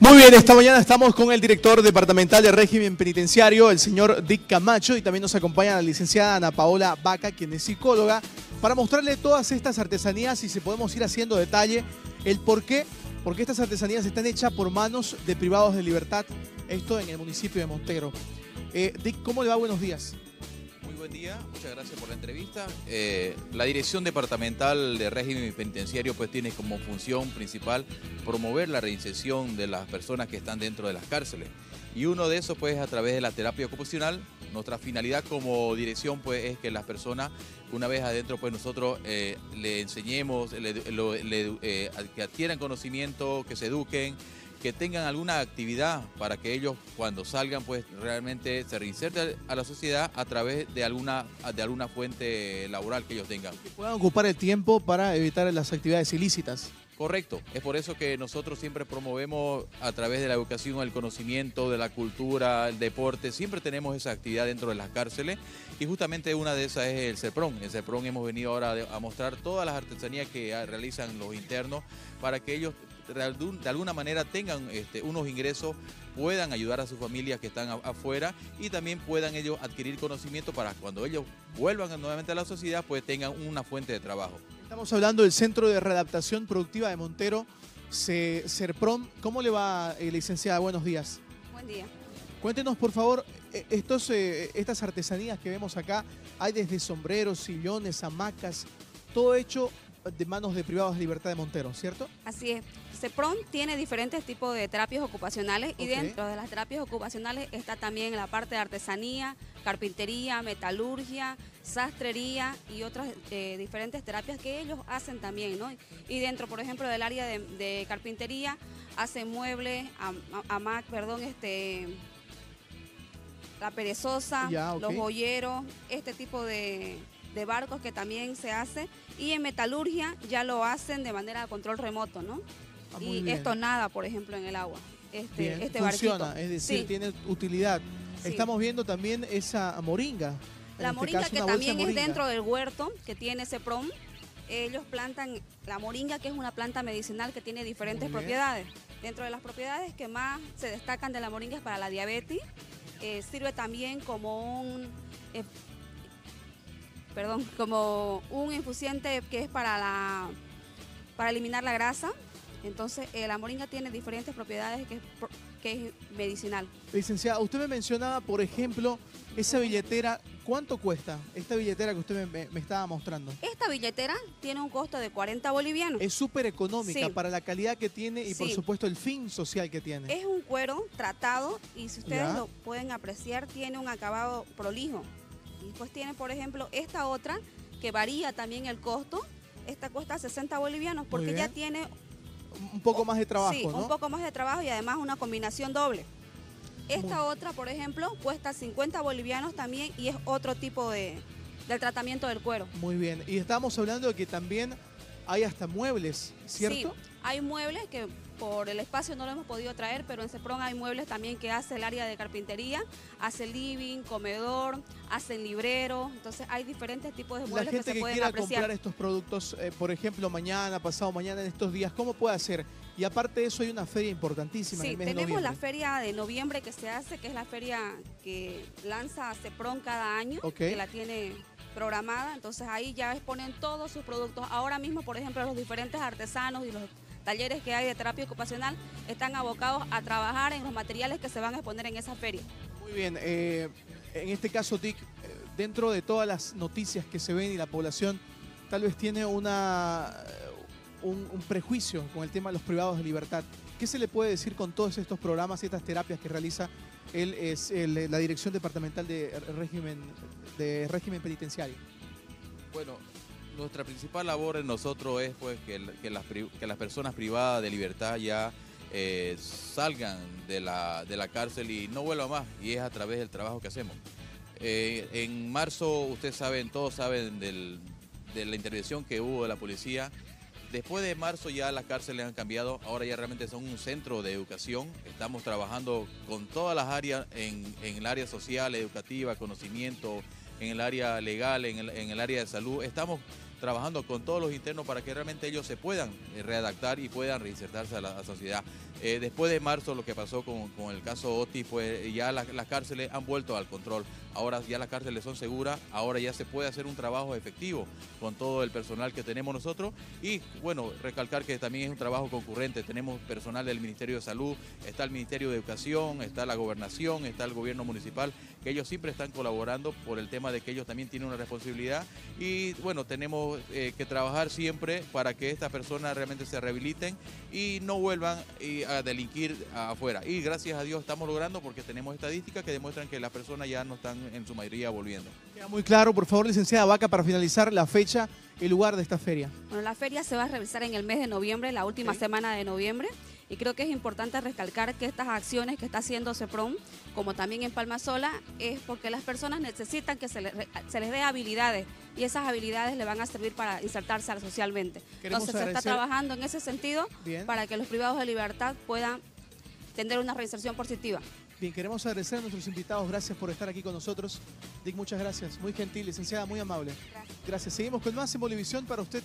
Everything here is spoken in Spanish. Muy bien, esta mañana estamos con el director departamental de régimen penitenciario, el señor Dick Camacho, y también nos acompaña la licenciada Ana Paola Vaca, quien es psicóloga, para mostrarle todas estas artesanías y si podemos ir haciendo detalle el por qué, porque estas artesanías están hechas por manos de privados de libertad, esto en el municipio de Montero. Dick, ¿cómo le va? Buenos días. Muy buen día, muchas gracias por la entrevista. La Dirección Departamental de Régimen Penitenciario pues tiene como función principal promover la reinserción de las personas que están dentro de las cárceles. Y uno de esos pues a través de la terapia ocupacional. Nuestra finalidad como dirección pues es que las personas una vez adentro pues nosotros le enseñemos, que adquieran conocimiento, que se eduquen, que tengan alguna actividad para que ellos cuando salgan pues realmente se reinserten a la sociedad a través de alguna fuente laboral que ellos tengan. Que puedan ocupar el tiempo para evitar las actividades ilícitas. Correcto, es por eso que nosotros siempre promovemos a través de la educación, el conocimiento, de la cultura, el deporte, siempre tenemos esa actividad dentro de las cárceles y justamente una de esas es el CEPROM. En el CEPROM hemos venido ahora a mostrar todas las artesanías que realizan los internos para que ellos de alguna manera tengan unos ingresos, puedan ayudar a sus familias que están afuera y también puedan ellos adquirir conocimiento para cuando ellos vuelvan nuevamente a la sociedad pues tengan una fuente de trabajo. Estamos hablando del Centro de Readaptación Productiva de Montero, CERPROM. ¿Cómo le va, licenciada? Buenos días. Buen día. Cuéntenos, por favor, estas artesanías que vemos acá, hay desde sombreros, sillones, hamacas, todo hecho de manos de privados de libertad de Montero, ¿cierto? Así es. CEPROM tiene diferentes tipos de terapias ocupacionales y dentro de las terapias ocupacionales está también la parte de artesanía, carpintería, metalurgia, sastrería y otras diferentes terapias que ellos hacen también, ¿no? Y dentro, por ejemplo, del área de carpintería, hacen muebles, la perezosa, los joyeros, este tipo de barcos que también se hace, y en metalurgia ya lo hacen de manera de control remoto, ¿no? Y esto nada, por ejemplo, en el agua. Este barquito funciona, es decir, tiene utilidad. Sí. Estamos viendo también esa moringa. La moringa que también es dentro del huerto que tiene CEPROM. Ellos plantan la moringa, que es una planta medicinal que tiene diferentes propiedades. Dentro de las propiedades que más se destacan de la moringa es para la diabetes. Sirve también como un infusiente que es para eliminar la grasa. Entonces, la moringa tiene diferentes propiedades que es medicinal. Licenciada, usted me mencionaba, por ejemplo, esa billetera. ¿Cuánto cuesta esta billetera que usted me estaba mostrando? Esta billetera tiene un costo de 40 bolivianos. Es súper económica para la calidad que tiene y, por supuesto, el fin social que tiene. Es un cuero tratado y, si ustedes lo pueden apreciar, tiene un acabado prolijo. Y después tiene, por ejemplo, esta otra, que varía también el costo. Esta cuesta 60 bolivianos porque ya tiene un poco más de trabajo, sí, ¿no? Un poco más de trabajo y además una combinación doble. Esta otra, por ejemplo, cuesta 50 bolivianos también y es otro tipo del tratamiento del cuero. Muy bien. Y estábamos hablando de que también hay hasta muebles, ¿cierto? Sí, hay muebles que por el espacio no lo hemos podido traer, pero en CEPROM hay muebles también que hace el área de carpintería, hace living, comedor, hace librero. Entonces hay diferentes tipos de muebles que se pueden apreciar. La gente que quiera comprar estos productos, por ejemplo, mañana, pasado mañana, en estos días, ¿cómo puede hacer? Y aparte de eso hay una feria importantísima. Sí, tenemos la feria de noviembre que se hace, que es la feria que lanza CEPROM cada año, que la tiene programada. Entonces ahí ya exponen todos sus productos. Ahora mismo, por ejemplo, los diferentes artesanos y los talleres que hay de terapia ocupacional están abocados a trabajar en los materiales que se van a exponer en esa feria. Muy bien, en este caso, Dick, dentro de todas las noticias que se ven y la población tal vez tiene un prejuicio con el tema de los privados de libertad, ¿qué se le puede decir con todos estos programas y estas terapias que realiza la Dirección Departamental de Régimen Penitenciario? Bueno, nuestra principal labor en nosotros es pues que las personas privadas de libertad ya salgan de la cárcel y no vuelvan más, y es a través del trabajo que hacemos. En marzo, ustedes saben, todos saben de la intervención que hubo de la policía. Después de marzo ya las cárceles han cambiado, ahora ya realmente son un centro de educación. Estamos trabajando con todas las áreas, en el área social, educativa, conocimiento, en el área legal, en el área de salud. Estamos trabajando con todos los internos para que realmente ellos se puedan readaptar y puedan reinsertarse a la sociedad. Después de marzo, lo que pasó con el caso Oti, pues ya las cárceles han vuelto al control. Ahora ya las cárceles son seguras, ahora ya se puede hacer un trabajo efectivo con todo el personal que tenemos nosotros. Y bueno, recalcar que también es un trabajo concurrente. Tenemos personal del Ministerio de Salud, está el Ministerio de Educación, está la Gobernación, está el Gobierno Municipal, que ellos siempre están colaborando por el tema de que ellos también tienen una responsabilidad. Y bueno, tenemos que trabajar siempre para que estas personas realmente se rehabiliten y no vuelvan a delinquir afuera. Y gracias a Dios estamos logrando, porque tenemos estadísticas que demuestran que las personas ya no están en su mayoría volviendo. Queda muy claro. Por favor, licenciada Vaca, para finalizar, la fecha, el lugar de esta feria. Bueno, la feria se va a realizar en el mes de noviembre, la última semana de noviembre. Y creo que es importante recalcar que estas acciones que está haciendo CEPROM, como también en Palma Sola, es porque las personas necesitan que se les dé habilidades, y esas habilidades le van a servir para insertarse socialmente. Entonces se está trabajando en ese sentido para que los privados de libertad puedan tener una reinserción positiva. Bien, queremos agradecer a nuestros invitados. Gracias por estar aquí con nosotros. Dick, muchas gracias. Muy gentil, licenciada, muy amable. Gracias. Seguimos con más en Bolivisión para usted.